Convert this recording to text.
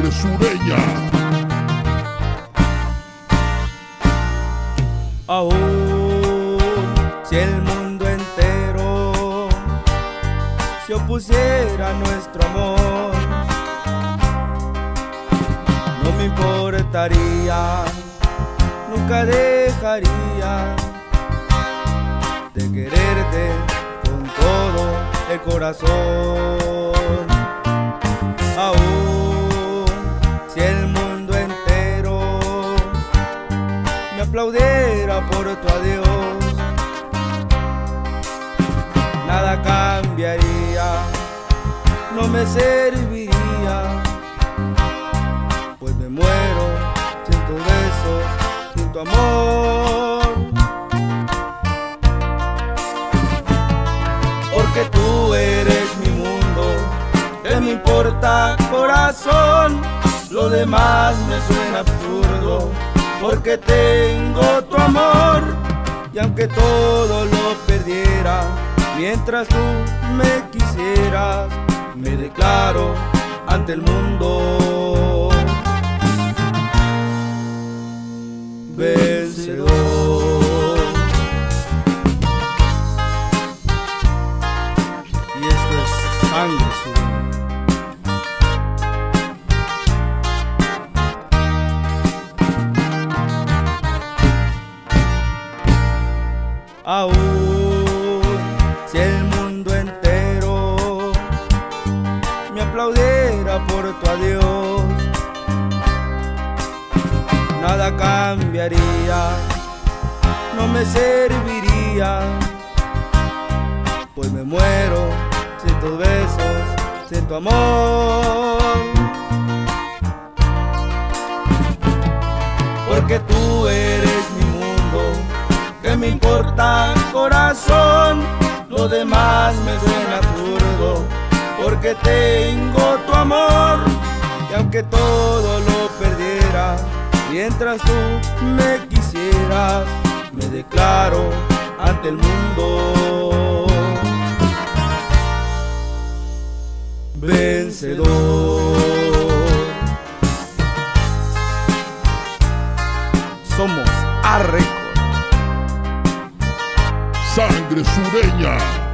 Sangre Sureña. Aún si el mundo entero se opusiera a nuestro amor, no me importaría, nunca dejaría de quererte con todo el corazón. Aún si el mundo entero me aplaudiera por tu adiós, nada cambiaría, no me serviría, pues me muero sin tus besos, sin tu amor. Porque tú eres mi mundo, ¿qué me importa, corazón? Lo demás me suena absurdo, porque tengo tu amor. Y aunque todo lo perdiera, mientras tú me quisieras, me declaro ante el mundo vencedor. Sangre Sureña. Aún si el mundo entero me aplaudiera por tu adiós, nada cambiaría, no me serviría, pues me muero sin tus besos, sin tu amor. Porque tú eres mi mundo, ¿qué me importa, corazón? Lo demás me suena absurdo, porque tengo tu amor. Y aunque todo lo perdiera, mientras tú me quisieras, me declaro ante el mundo vencedor. Somos Arreco. Sangre Sureña.